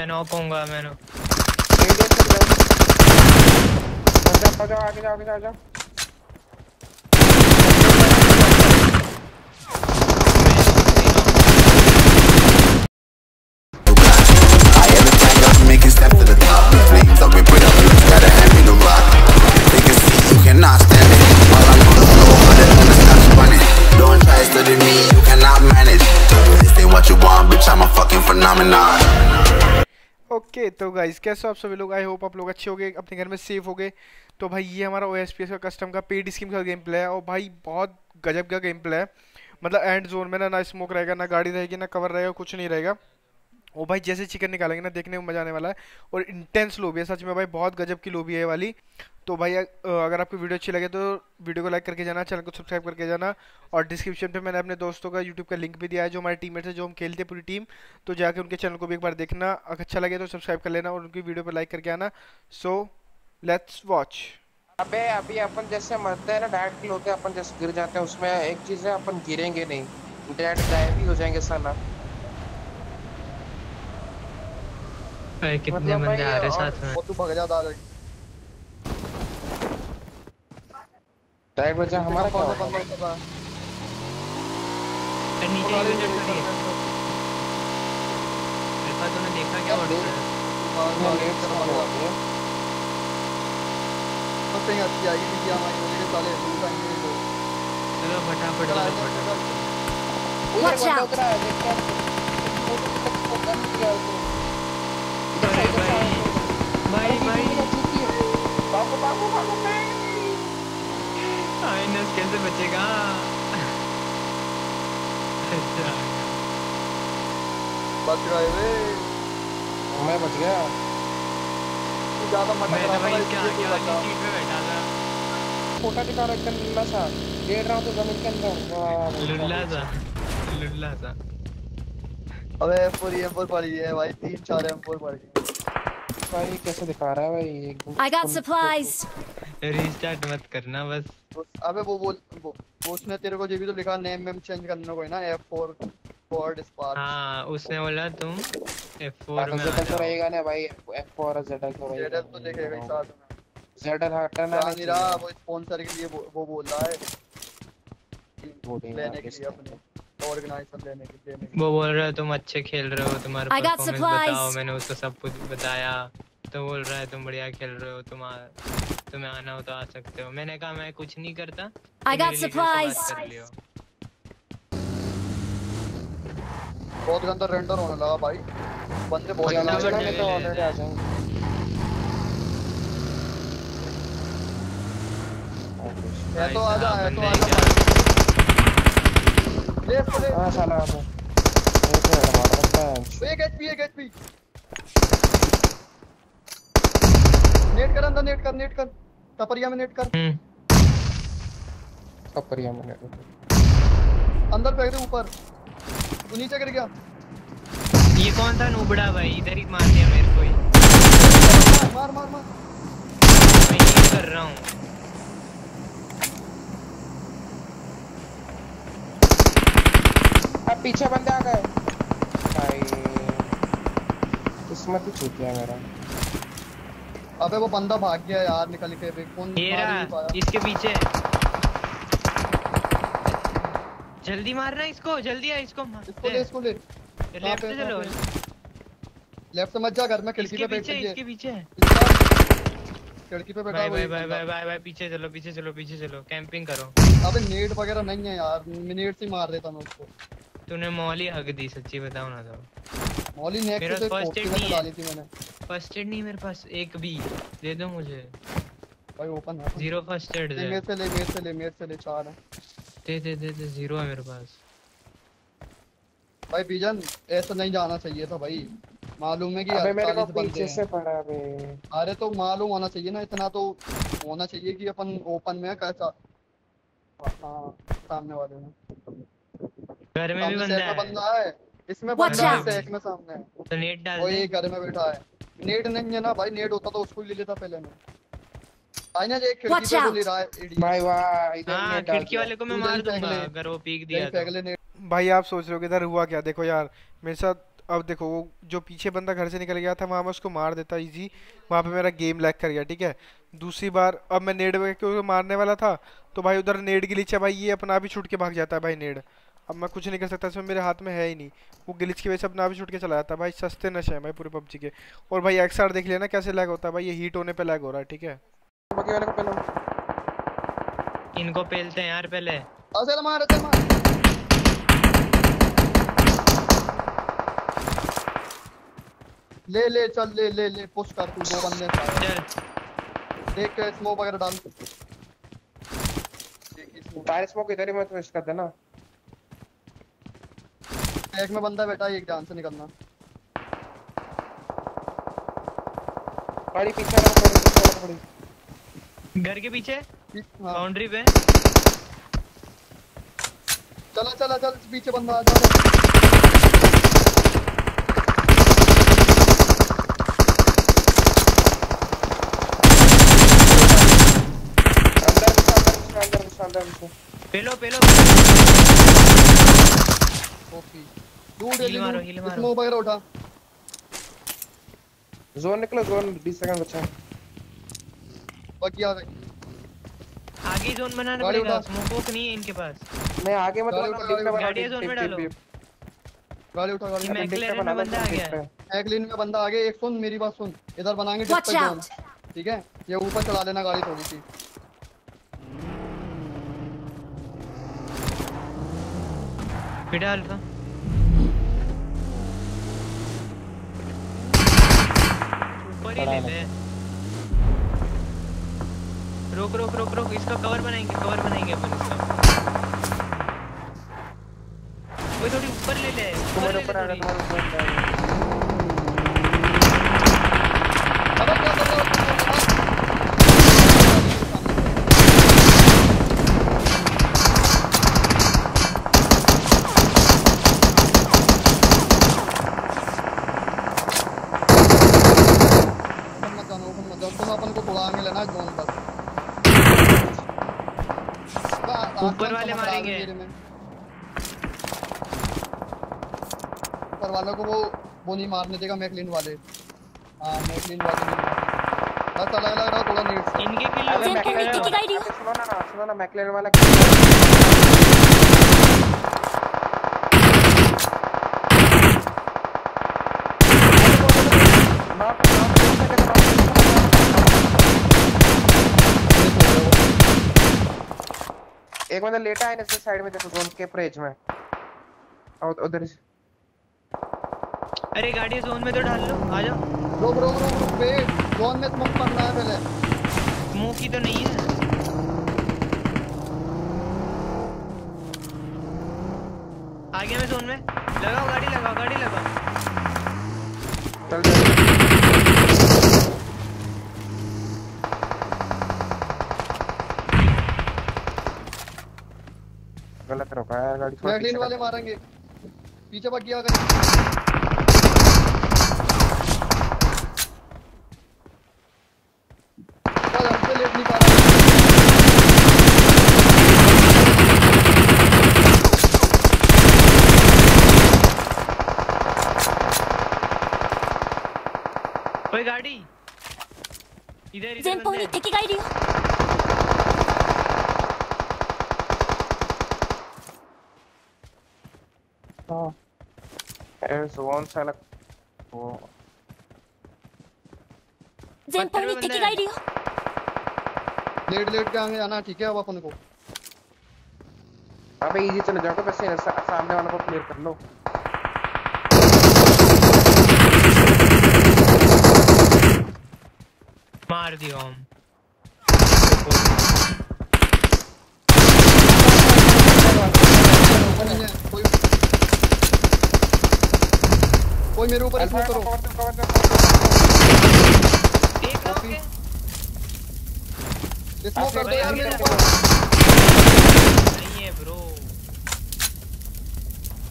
मैं नॉक होऊंगा। मैं नॉक आ जाओ आगे जाओ आगे जाओ जाओ। ओके तो गाइस कैसे हो आप सभी लोग। आई होप आप लोग अच्छे हो गए, अपने घर में सेफ हो गए। तो भाई ये हमारा OSPS का कस्टम का पेड स्कीम का गेम प्ले है और भाई बहुत गजब का गेम प्ले है। मतलब एंड जोन में ना स्मोक रहेगा, ना गाड़ी रहेगी, ना कवर रहेगा, कुछ नहीं रहेगा। और भाई जैसे चिकन निकालेंगे ना देखने में मजा आने वाला है। और इंटेंस लोबी है सच में भाई, बहुत गजब की लोबी है वाली। तो भाई अगर आपको वीडियो अच्छी लगे तो वीडियो को लाइक करके जाना, चैनल को सब्सक्राइब करके जाना। और डिस्क्रिप्शन पे मैंने अपने दोस्तों का यूट्यूब का लिंक भी दिया है, जो हमारे टीममेट्स हैं, जो हम खेलते हैं पूरी टीम। तो जाके उनके चैनल को भी एक बार देखना, अगर अच्छा लगे तो सब्सक्राइब कर लेना और उनकी वीडियो पर लाइक करके आना। So let's watch. अबे अभी अपन जैसे मरते हैं ना डायरेक्ट होते हैं, अपन जैसे गिर जाते हैं उसमें एक चीज़ है, अपन गिरेंगे नहीं, डायरेक्ट गायब ही हो जाएंगे साला। कितने बंदे आ रहे साथ में। तू भाग जा डायरेक्ट बचा हमारा कौन नीचे ही जट कर रही है। देखा तूने देखा क्या वर्ड है और लेट कर मारो आप ये तो कहीं अच्छी आई नहीं किया हमारी मेरे साले दूसरा ही तो चलो फटाफट चलो। वॉच आउट देखता हूं कौन किया उसने। अरे भाई भाई भाई बाबू बाबू बाबू आईनेस कैसे बचेगा। अच्छा बच गए वे, मैं बच गया। ज्यादा मत करो भाई, क्या क्या सीट पे बैठा था फोटो दिखा रहा एकदम लुल्ला सा गिर रहा हूं तो जमीन के अंदर। वाह लुल्ला सा। अबे पूरी M4 पड़ी है भाई, 3-4 M4 पड़ी है भाई। कैसे दिखा रहा है भाई I got supplies। रीस्टार्ट मत करना बस। अबे वो उसने तेरे को जो भी तो लिखा नेम में चेंज करना कोई ना F4 Ford Spark। हां उसने बोला तुम F4 में तो रहेगा ना भाई, F4 और ZL को भाई ZL तो लिखेगा साथ में। ZL हटाना नहीं रहा, वो स्पॉन्सर के लिए वो बोल रहा है, लेने के लिए अपने ऑर्गेनाइजर देने के। वो बोल रहा है तुम अच्छे खेल रहे हो, तुम्हारा परफॉर्मेंस बताओ। मैंने उसको सब कुछ बताया तो बोल रहा है तुम बढ़िया खेल रहे हो, तुम्हें आना हो तो आ सकते हो। मैंने कहा मैं कुछ नहीं करता। I got surprise. बहुत गंदा रेंडर होने लगा भाई, बंदे बहुत ज्यादा तो ऑलरेडी आ जाएंगे। ये तो आ जा हां साला वो एक मार रहा है। एक HP नेट कर अंदर, नेट कर टपरिया में नेट कर। टपरिया में नेट अंदर फेंक दे ऊपर, वो नीचे गिर गया। ये कौन था नूबड़ा भाई, इधर ही मार दिया मेरे को ही। मार मैं ये कर रहा हूं। अब पीछे बंदे आ गए भाई, किस्मत ही छूट गया मेरा। अबे वो बंदा भाग गया यार निकल के भी, कौन मारा इसके पीछे। जल्दी मारना इसको, जल्दी आ इसको मार। इसको ले लेफ्ट से चलो, लेफ्ट से मत जा। घर में खिड़की पे बैठ के इसके पीछे खिड़की पे बैठा। भाई पीछे चलो कैंपिंग करो। अबे नेट वगैरह नहीं है यार, नेट से मार देता मैं उसको। तूने मौली हक दी सच्ची बताओ ना तो। मौली ने मेरा फर्स्ट एड नहीं डाली थी मैंने, फर्स्ट एड नहीं मेरे पास एक भी, दे दो मुझे भाई। ओपन है जीरो फर्स्ट एड दे। मेरे से ले चार है, दे जीरो है मेरे पास भाई। बीजन ऐसा नहीं जाना चाहिए था भाई, मालूम है कि अबे मेरे को पीछे से पड़ा बे। अरे तो मालूम होना चाहिए ना, इतना तो होना चाहिए कि अपन ओपन में है कैसा। हां सामने वाले में घर में भी बंदा है। इसमें बंदा है एक में सामने है तो नेट डाल दे। वो घर में बैठा है, नेट नहीं है ना भाई। नेट होता तो उसको ले लेता पहले मैं। आईना एक खिड़की पे ले रहा है भाई। वाह इधर नेट डाल। खिड़की वाले को मैं मार दूंगा अगर वो पीक दिया तो। भाई आप सोच रहे हो इधर हुआ क्या, देखो यार मेरे साथ अब देखो वो जो पीछे बंदा घर से निकल गया था वहाँ मैं उसको मार देता इजी, वहाँ पे मेरा गेम लैग कर गया। ठीक है, दूसरी बार अब मैं नेड वगैरह उसको मारने वाला था तो भाई उधर नेड के नीचे भाई ये अपना आप ही छूट के भाग जाता है भाई नेड। अब मैं कुछ नहीं कर सकता, इसमें मेरे हाथ में है ही नहीं, वो ग्लिच की वजह से अपना आप ही छूट के चला जाता है भाई। सस्ते नशे हैं भाई पूरे पबजी के। और भाई XR देख लिया ना कैसे लैग होता है भाई, ये हीट होने पे लैग हो रहा है। ठीक है, बाकी वाले को पहले इनको पेलते हैं यार, पहले असल मार दे मार। ले ले चल ले ले ले पुश कर तू, दो बंदे हैं देख, स्मोक वगैरह डाल देख, फायर स्मोक इधर ही मत वेस्ट कर देना। एक में बंदा बैठा है, एक ध्यान से निकलना। गाड़ी पीछे रहा, घर के पीछे बाउंड्री पे चला चला चल, पीछे बंदा आ जा। पेलो पेलो ओपी स्मोक वगैरह उठा, जोन निकलो, जोन 20 सेकंड बचा है। बाकी आ गए आगे जोन बनाना पड़ेगा, स्मोक नहीं है इनके पास। मैं आगे मत डालो, गाड़ी जोन में डालो, गाड़ी उठा गाड़ी। मैं क्लियर में बंदा आ गया, एक लेन में बंदा आ गया। एक सुन मेरी बात सुन, इधर बनाएंगे टप जोन, ठीक है? ये ऊपर चला लेना गाड़ी थोड़ी सी। बेटा अल्फा ऊपर ही ले ले, रोक रोक रोक रोक, इसका कवर बनाएंगे, कवर बनाएंगे अपन इसका। वो थोड़ी ऊपर ले ले, ऊपर ऊपर आ रहा है। अब ऊपर वाले मारेंगे, ऊपर वालों को वो नहीं मारने देगा मैकलिन वाले। हां मैकलिन वाले बस अलग अलग रहो, थोड़ा नीड इनके किल। सुनो ना सुनो ना, मैकलिन वाला एक बंदा लेटा है इसके साइड में, देखो जोन के प्रेज में उधर। अरे गाड़ी जोन में तो डाल लो, आ जाओ। रोक रोक रोक पे जोन में स्मोक पड़ना है, पहले स्मोक ही तो नहीं है। आ गया मैं जोन में, लगाओ गाड़ी, लगाओ गाड़ी, लगाओ चल गलत रोका यार गाड़ी। मैकलिन वाले मारेंगे, पीछे भाग गया। चल हमसे लेट नहीं पा रहा। ओए गाड़ी इधर इधर जेन पूरी टिकी गाड़ी। जोन साला वो जेन पर भी टिकी गाड़ी हो, लेट लेट के आगे आना, ठीक है? अब अपन को अबे इजी चले जाओ, बस सामने वाले को क्लियर कर लो। मार दिया हम कोई, मेरे ऊपर स्मोक करो। एक हो गए, स्मोक कर दो यार मेरे ऊपर। नहीं है ब्रो,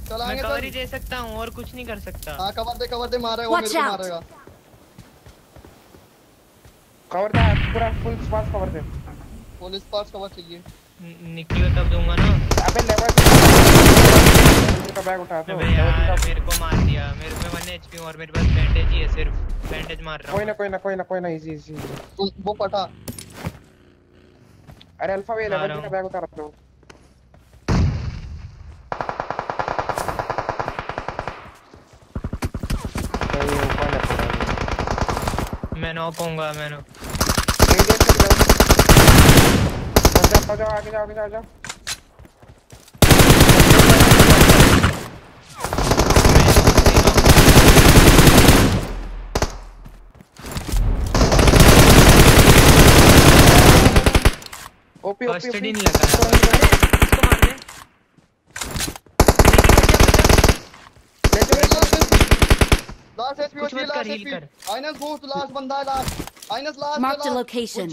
चलाएंगे तो कवरी दे सकता हूं और कुछ नहीं कर सकता। हां कवर दे मार रहा है, वो मेरे को मारेगा। कवर दे पूरा, फुल स्पास कवर दे, फुल स्पास कवर चाहिए। निकलियो तब दूंगा ना। अबे लेवल का बैग उठा दो। मेरे को मार दिया, मेरे पे 1 एचपी और मेरे पास बैंडेज ही है, सिर्फ बैंडेज मार रहा हूं। कोई ना इजी इजी वो पटा। अरे अल्फा वे 11 का बैग उतार दो। मैं नॉक होऊंगा, मैं नॉक। जाओ आगे जाओ आगे जाओ। ओपी ओपी स्टडी नहीं लगा इसको मार दे। लास्ट एचपी हो चला एचपी आइनस गो तो लास्ट बंदा है लास्ट मार्क द लोकेशन।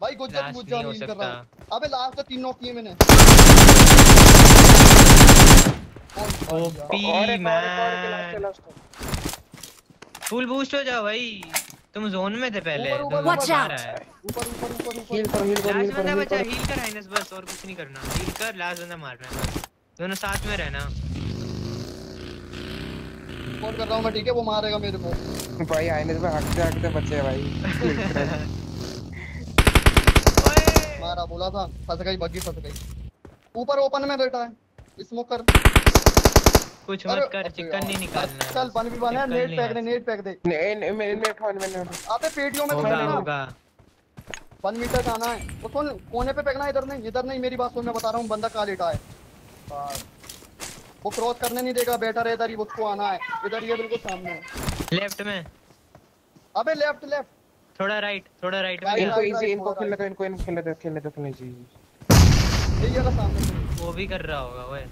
भाई गुज्जा नहीं कर रहा अबे लास्ट तो 3 नॉक किए मैंने। ओपी मैन फुल बूस्ट हो जाओ भाई, तुम जोन में थे पहले। वॉच आउट ऊपर हील कर बंदा बचा, हील कर आइनस बस और कुछ नहीं करना। हील कर लास्ट बंदा मारना है बस, दोनों साथ में रहना। कॉल कर रहा हूं मैं ठीक है, वो मारेगा मेरे को। भाई आइनस भाई हटते बचे भाई। ओए मारा बोला था, फंस गई। ऊपर ओपन में बैठा है, स्मोक कर कुछ मत कर, चिकन नहीं निकालना। चल बन भी बना, नेट फेंक दे। नहीं मेरे नेट फोन में नहीं। अबे पेटियों में फेंकना होगा। 1 मीटर जाना है वो, कौन कोने पे फेंकना है, इधर नहीं। मेरी बात सुन, मैं बता रहा हूं बंदा कहां लेटा है। वो क्रॉस करने नहीं देगा, बैठा रहे इधर ही, उसको आना है इधर। ये बिल्कुल सामने है लेफ्ट में। अबे लेफ्ट थोड़ा राइट। इनको खेलने दो। ये वाला सामने वो भी कर रहा होगा। ओए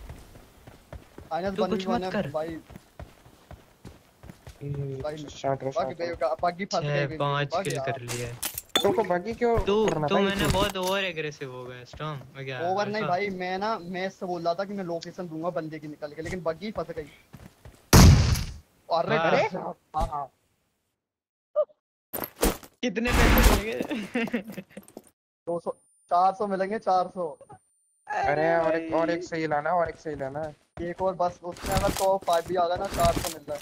तू कुछ मत कर भाई। बागी फंस गए। 5 किल कर लिए तुमको। बागी क्यों तू मैंने बहुत ओवर एग्रेसिव हो गया स्टॉर्म में। क्या ओवर नहीं भाई, मैं ना मैच से बोल रहा था कि मैं लोकेशन दूंगा बंदे की निकल के, लेकिन बागी फंस गई। अरे हां कितने पैसे मिलेंगे? 200 400 मिलेंगे 400। अरे और एक सही लाना, एक और बस। उसमें अगर टॉप 5 भी आ गया ना 400 मिलता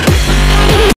है।